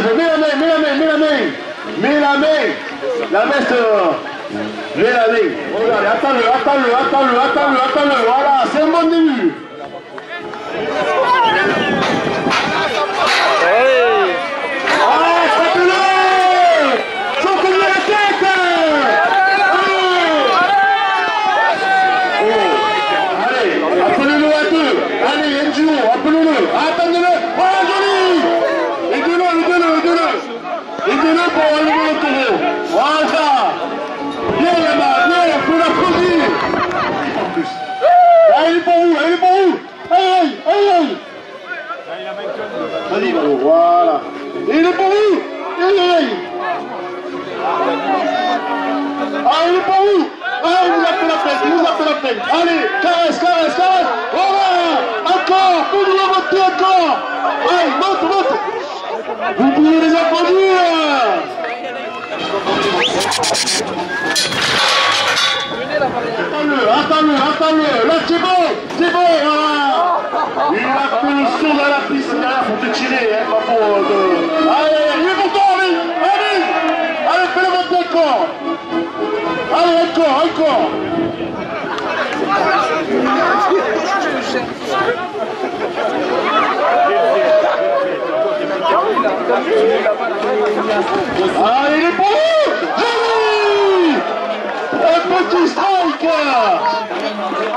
village. Mets la main. La main sur... Mets la main. Regardez, attends-le. Voilà, c'est un bon début. Voilà. Il est pour vous. Il est pour vous. Allez, vous appelez la peine. Allez, caresse. Voilà. Encore. Pour nous la voter encore. Allez, monte. Vous pouvez les applaudir. Attends-le. Là, c'est bon. Il a fait le saut dans la piscine, là, faut te tirer, hein, pas pour... Allez, il est pour toi, allez, fais-le monter encore. Allez, encore. Allez, il est pour vous. Un petit strike.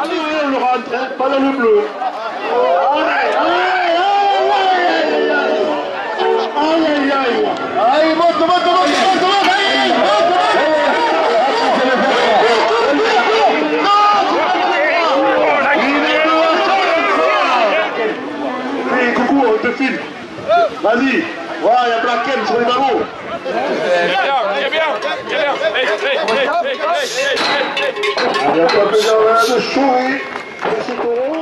Allez, on le rentre, pas dans le bleu. Vas-y, voilà, il y a plein de sur les ballons. Bien.